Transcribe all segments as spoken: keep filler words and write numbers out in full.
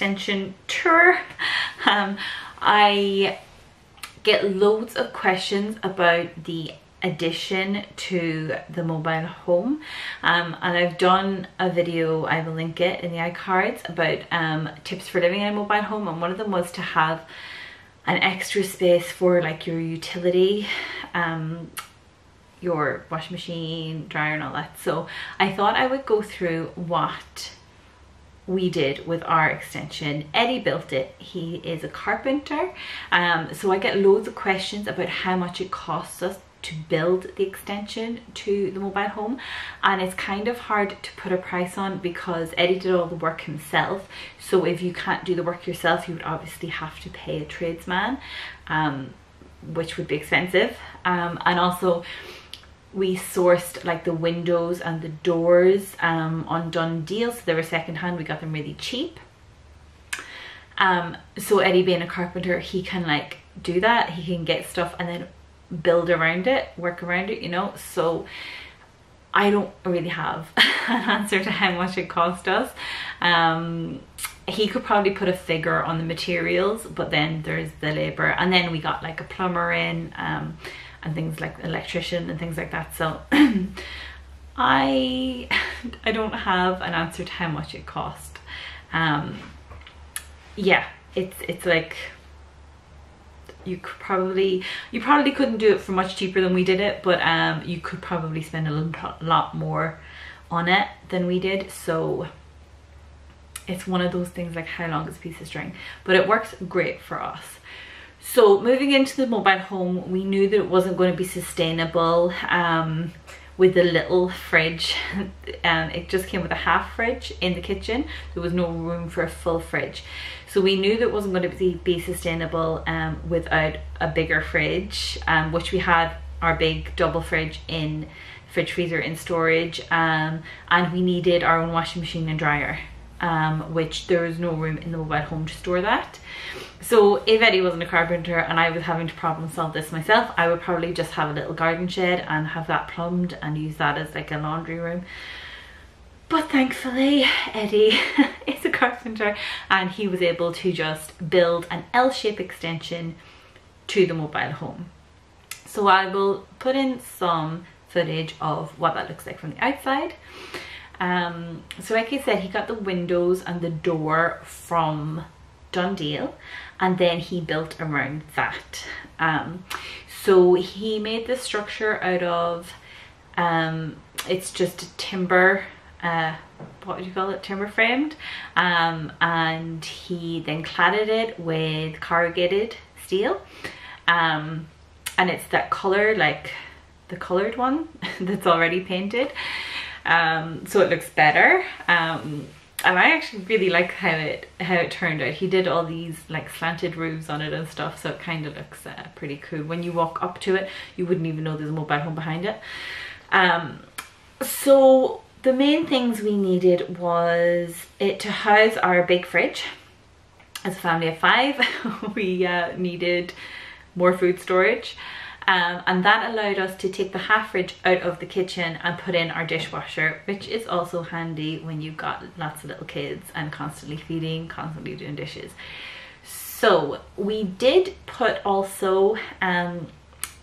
extension tour. Um, I get loads of questions about the addition to the mobile home, um, and I've done a video, I will link it in the iCards, about um, tips for living in a mobile home, and one of them was to have an extra space for like your utility, um, your washing machine, dryer and all that. So I thought I would go through what we did with our extension. Eddie built it, he is a carpenter, um, so I get loads of questions about how much it costs us to build the extension to the mobile home, and it's kind of hard to put a price on because Eddie did all the work himself. So if you can't do the work yourself, you would obviously have to pay a tradesman, um, which would be expensive, um, and also we sourced like the windows and the doors um, on DoneDeal, so they were secondhand, we got them really cheap. Um, so Eddie being a carpenter, he can like do that, he can get stuff and then build around it, work around it, you know. So I don't really have an answer to how much it cost us. Um, he could probably put a figure on the materials, but then there's the labor, and then we got like a plumber in, um, and things like electrician and things like that. So I I don't have an answer to how much it cost. Um, yeah, it's it's like you could probably you probably couldn't do it for much cheaper than we did it, but um you could probably spend a lot more on it than we did. So it's one of those things, like how long is a piece of string, but it works great for us. So moving into the mobile home, we knew that it wasn't going to be sustainable um with the little fridge. Um, it just came with a half fridge in the kitchen. There was no room for a full fridge. So we knew that wasn't going to be, be sustainable um, without a bigger fridge, um, which we had our big double fridge in fridge freezer in storage, um, and we needed our own washing machine and dryer, um, which there was no room in the mobile home to store that. So if Eddie wasn't a carpenter and I was having to problem solve this myself, I would probably just have a little garden shed and have that plumbed and use that as like a laundry room. But thankfully, Eddie is a carpenter and he was able to just build an L-shaped extension to the mobile home. So I will put in some footage of what that looks like from the outside. Um, so like I said, he got the windows and the door from DoneDeal, and then he built around that. Um, so he made this structure out of, um, it's just timber, uh, what would you call it, timber framed, um, and he then cladded it with corrugated steel, um, and it's that colour, like the coloured one that's already painted, um, so it looks better. Um, And I actually really like how it how it turned out. He did all these like slanted roofs on it and stuff, so it kind of looks uh, pretty cool. When you walk up to it, you wouldn't even know there's a mobile home behind it. Um, so the main things we needed was it to house our big fridge. As a family of five, we uh, needed more food storage. Um, and that allowed us to take the half fridge out of the kitchen and put in our dishwasher, which is also handy when you've got lots of little kids and constantly feeding, constantly doing dishes. So we did put also um,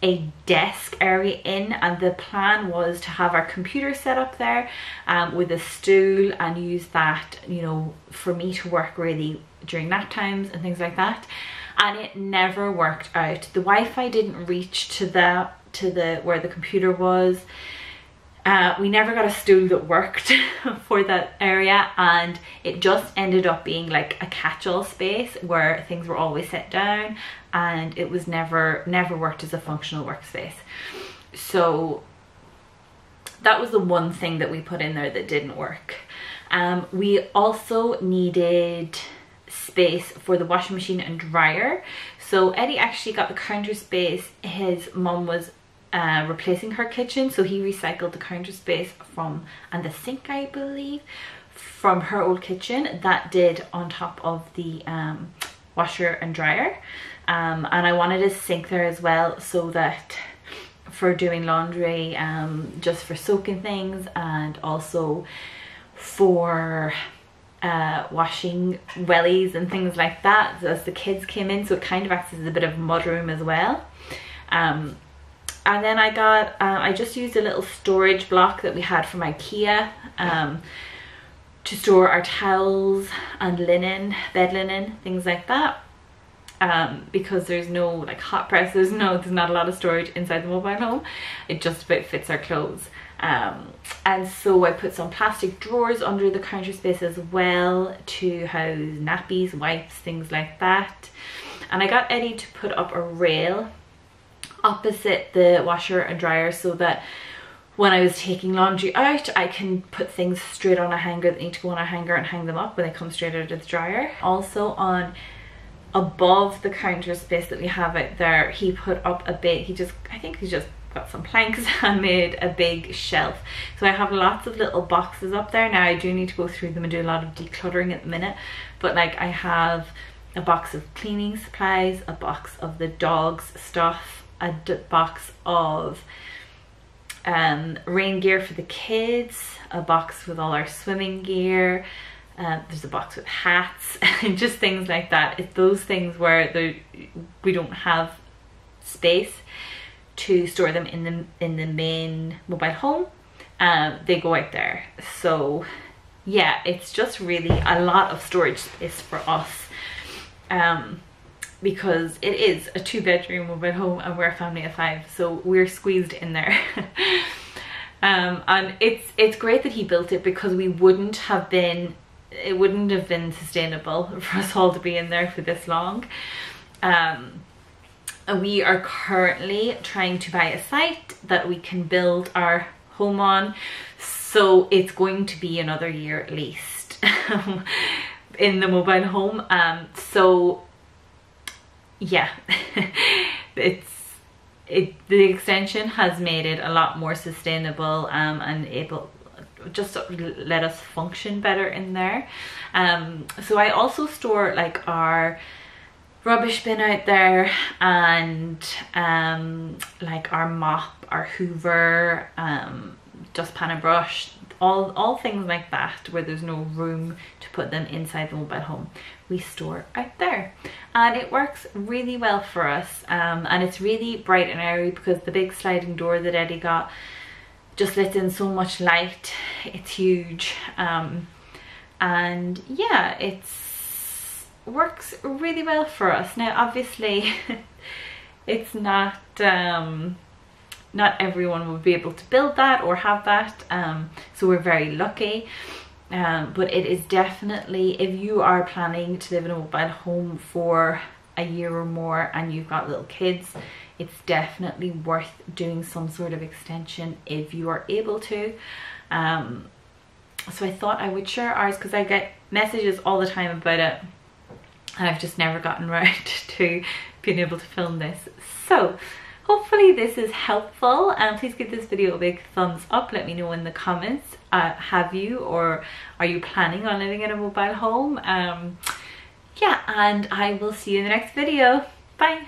a desk area in, and the plan was to have our computer set up there um, with a stool and use that, you know, for me to work really during nap times and things like that. And it never worked out. The Wi-Fi didn't reach to the to the where the computer was. Uh, we never got a stool that worked for that area, and it just ended up being like a catch-all space where things were always set down, and it was never never worked as a functional workspace. So that was the one thing that we put in there that didn't work. Um, we also needed space for the washing machine and dryer. So Eddie actually got the counter space. His mum was uh, replacing her kitchen, so he recycled the counter space from, and the sink I believe, from her old kitchen that did on top of the um, washer and dryer. Um, and I wanted a sink there as well, so that for doing laundry, um, just for soaking things, and also for uh, washing wellies and things like that as the kids came in, so it kind of acts as a bit of mudroom as well. Um, and then I got, uh, I just used a little storage block that we had from Ikea um, to store our towels and linen, bed linen, things like that. Um, because there's no like hot presses, no, there's not a lot of storage inside the mobile home. It just about fits our clothes. Um, and so I put some plastic drawers under the counter space as well to house nappies, wipes, things like that. And I got Eddie to put up a rail opposite the washer and dryer so that when I was taking laundry out, I can put things straight on a hanger that need to go on a hanger and hang them up when they come straight out of the dryer. Also on above the counter space that we have out there, he put up a bit, he just, I think he just got some planks and made a big shelf. So I have lots of little boxes up there now. I do need to go through them and do a lot of decluttering at the minute, but like I have a box of cleaning supplies, a box of the dog's stuff, a box of um, rain gear for the kids, a box with all our swimming gear. Uh, there's a box with hats and just things like that. It's those things where we don't have space to store them in the in the main mobile home. Um, they go out there. So yeah, it's just really a lot of storage space for us, um, because it is a two-bedroom mobile home and we're a family of five, so we're squeezed in there. um, and it's it's great that he built it, because we wouldn't have been. It wouldn't have been sustainable for us all to be in there for this long. Um, we are currently trying to buy a site that we can build our home on, so it's going to be another year at least in the mobile home. Um, so yeah, it's it. The extension has made it a lot more sustainable um, and able. Just let us function better in there. Um, so I also store like our rubbish bin out there, and um, like our mop, our Hoover, um, dustpan and brush, all all things like that, where there's no room to put them inside the mobile home. We store out there, and it works really well for us. Um, and it's really bright and airy, because the big sliding door that Eddie got just lets in so much light. It's huge, um, and yeah, it works really well for us. Now obviously it's not um, not everyone would be able to build that or have that, um, so we're very lucky, um, but it is definitely, if you are planning to live in a mobile home for a year or more and you've got little kids, it's definitely worth doing some sort of extension if you are able to. Um, so I thought I would share ours, because I get messages all the time about it and I've just never gotten around to being able to film this. So hopefully this is helpful, and um, please give this video a big thumbs up. Let me know in the comments, uh, have you or are you planning on living in a mobile home? Um, yeah, and I will see you in the next video. Bye.